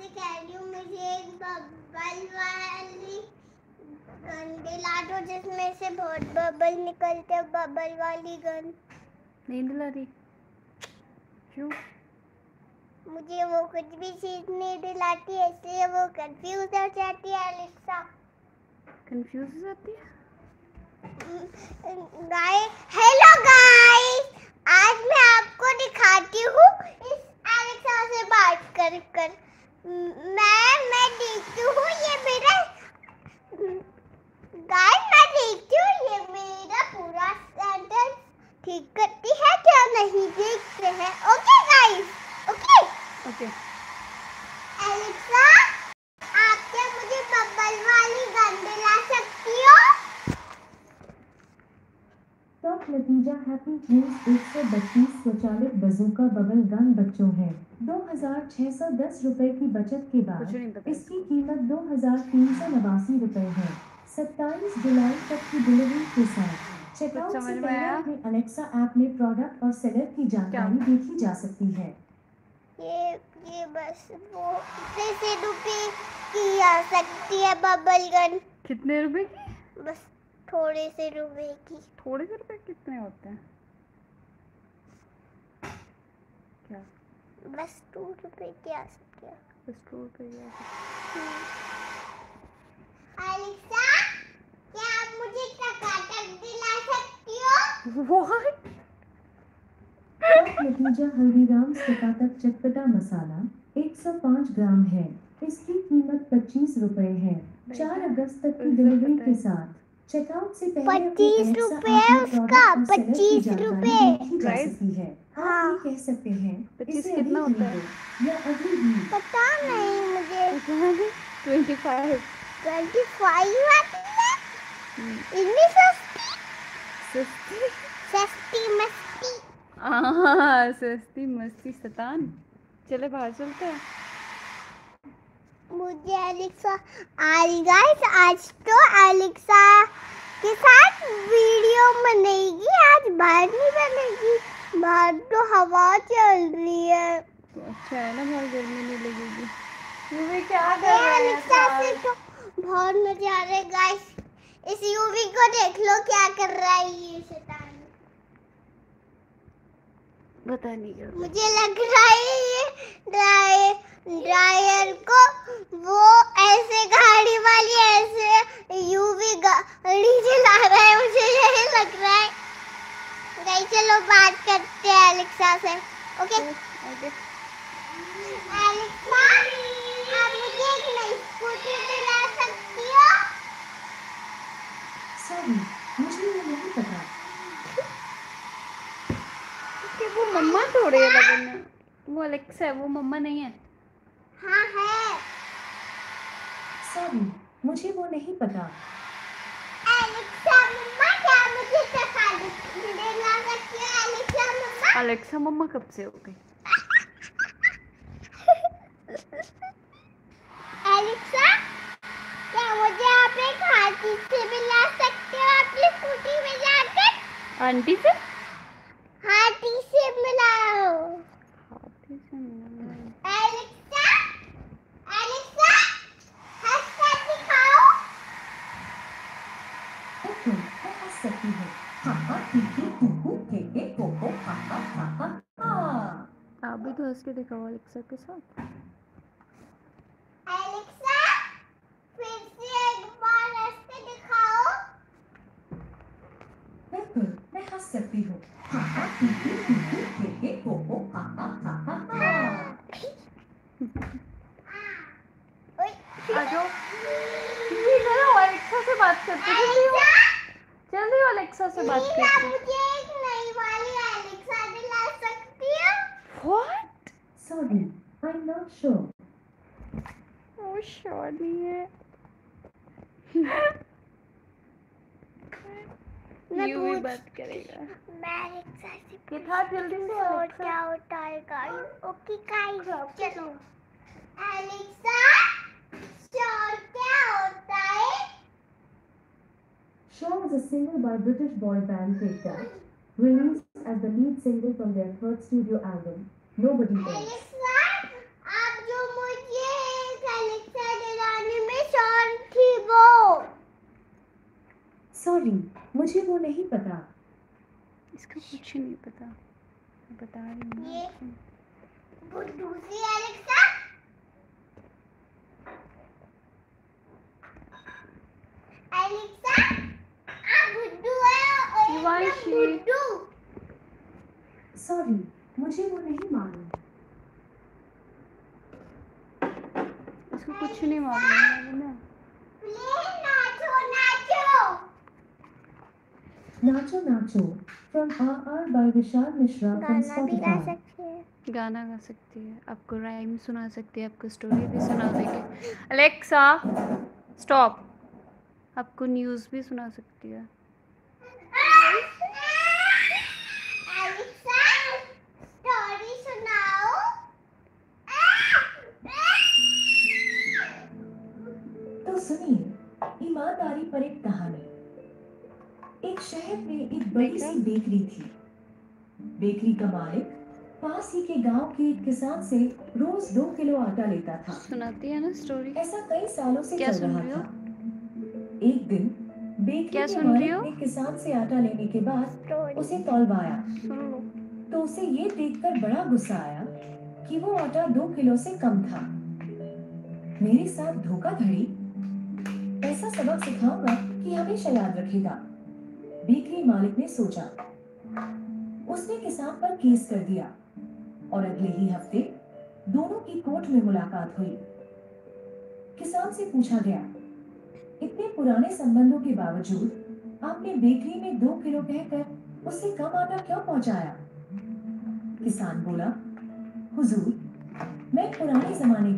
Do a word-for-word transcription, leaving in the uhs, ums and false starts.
से कह रही हूँ, मुझे एक बबल वाली गन ला दो जिसमें से बहुत बबल निकलते हैं, बबल वाली गन नहीं दिला रही क्यों? मुझे वो कुछ भी चीज नहीं दिलाती है, इसलिए वो कंफ्यूज हो जाती है। एलेक्सा कंफ्यूज हो जाती है। गाइस हेलो गाइस, आज मैं आपको दिखाती हूँ इस एलेक्सा से बात कर कर मैं मैं देखती हूँ ये मेरा गाइस मैं देखती हूँ ये मेरा पूरा सेंटेंस ठीक करती है क्या नहीं, देखते हैं। Okay guys, okay okay. Alexa आप क्या मुझे बबल वाली गन दिला सकती हो? तो नतीजा हैप्पी गेम्स एक सौ बत्तीस स्वचालित बजूका बबल गन बच्चों है दो हजार छह सौ दस रुपए की बचत के बाद इसकी कीमत दो हजार तीन सौ नवासी रुपए है। सत्ताईस जुलाई तक की डिलीवरी के साथ चेकआउट से पहले अपने एलेक्सा ऐप में प्रोडक्ट और सेलर की जानकारी देखी जा सकती है। ये ये बस वो इतने रुपए की आ सकती है बबल गन। कितने रुपए की? बस थोड़े से रुपए की। थोड़े से रुपए कितने होते हैं क्या? बस दो रुपए की आ सकती है। बस दो रुपए की आ सकती है। एलेक्सा क्या आप मुझे टकाटक दिला सकती हो? व्हाट? नतीजा हल्दीराम तक चटपटा मसाला एक सौ पाँच ग्राम है, इसकी कीमत पच्चीस रुपए है। चार अगस्त तक की डिलीवरी के साथ चेकआउट से पहले पच्चीस रुपए उसका पच्चीस रुपए है। आप कह सकते हैं पच्चीस कितना होता है या अभी भी पता नहीं मुझे। पच्चीस पच्चीस आती है इतनी सस्ती सस्ती सस्ती मस्ती। हाँ सस्ती मस्ती सतान, चले बाहर चलते हैं। मुझे एलेक्सा आज गाइस आज तो एलेक्सा के साथ वीडियो बनेगी, आज बाहर नहीं बनेगी, बाहर तो हवा चल रही है। अच्छा है ना, बहुत गर्मी नहीं लगेगी। यूवी क्या कर रहा है? एलेक्सा से तो बहुत मजा आ रहा है गाइस, इस यूवी को देख लो क्या कर रहा है ये शैतान। बता नहीं, मुझे लग रहा है ये ड्रायर ड्रायर को वो ऐसे गाड़ी वाली ऐसे यूवी गाड़ी चला रहा है, मुझे यही लग रहा है। नहीं चलो बात करते हैं एलेक्सा से। Okay okay. एलेक्सा आप मुझे एक नई स्कूटी दिला सकती हो? सॉरी मुझे नहीं पता। वो मम्मा थोड़े है लगन, वो एलेक्सा है, वो मम्मा नहीं है। हाँ है। सॉरी मुझे वो नहीं पता। एलेक्सा मम्मा क्या मुझे दिला सकती हो? एलेक्सा मम्मा एलेक्सा मम्मा कब से हो गई? एलेक्सा क्या मुझे आप एक आंटी से मिला सकते हो? आप स्कूटी में जाकर आंटी से हाथी से मिलाओ। हाथी से मिलाओ। एलेक्सा एलेक्सा हंस कर दिखाओ। ओके हंस सकती है। हां ठीक है, तू को के के को को हां हां हां। आप भी तो हंस के दिखाओ एलेक्सा के साथ। एलेक्सा फिर से एक बार हंस के दिखाओ। बिल्कुल मैं हंस सकती हूँ। एलेक्सा से बात करते हैं। मुझे एक नई वाली एलेक्सा दिला सकती हो? What? Sorry, I'm not sure. वो श्योर नहीं है। यूवी बात करेगा। मैं एलेक्सा से कितना जल्दी से और क्या होता है गाइस? ओके गाइस चलो। एलेक्सा श्योर क्या होता है? Sure is a single by British boy band Take That, released as the lead single from their third studio album, Nobody Else. नहीं, मुझे वो नहीं पता। इसको कुछ नहीं पता, बता रही हूँ। वो दूसरी एलेक्सा एलेक्सा आप बुड्ढू हो और आप बुड्ढू। सॉरी, मुझे वो नहीं मालूम। इसको कुछ नहीं मालूम ना। Naacho Naacho from R R by Vishal Mishra. गाना भी गा सकती है, गाना गा सकती है, आपको राइम सुना सकती है, आपको स्टोरी भी सुना देगी। अलेक्सा स्टॉप, आपको न्यूज़ भी सुना सकती है। अलेक्सा स्टोरी सुनाओ। तो सुनिए ईमानदारी पर एक कहानी। एक शहर में एक बड़ी सी बेकरी थी। बेकरी का मालिक पास ही के गांव के एक किसान से रोज दो किलो आटा लेता था। सुनाती है ना स्टोरी। ऐसा कई सालों से चल रहा था। एक दिन बेकरी के मालिक ने किसान से आटा लेने के बाद उसे तौलवाया, तो उसे ये देखकर बड़ा गुस्सा आया कि वो आटा दो किलो से कम था। मेरे साथ धोखाधड़ी, ऐसा सबक सिखाऊंगा कि हमेशा याद रखेगा, बेकरी मालिक ने सोचा। उसने किसान पर केस कर दिया और अगले ही हफ्ते दोनों की कोर्ट में मुलाकात हुई। किसान से पूछा गया, इतने पुराने संबंधों के बावजूद आपने बेकरी में दो किलो कहकर उससे कम आटा क्यों पहुंचाया? किसान बोला, हुजूर, मैं पुराने जमाने का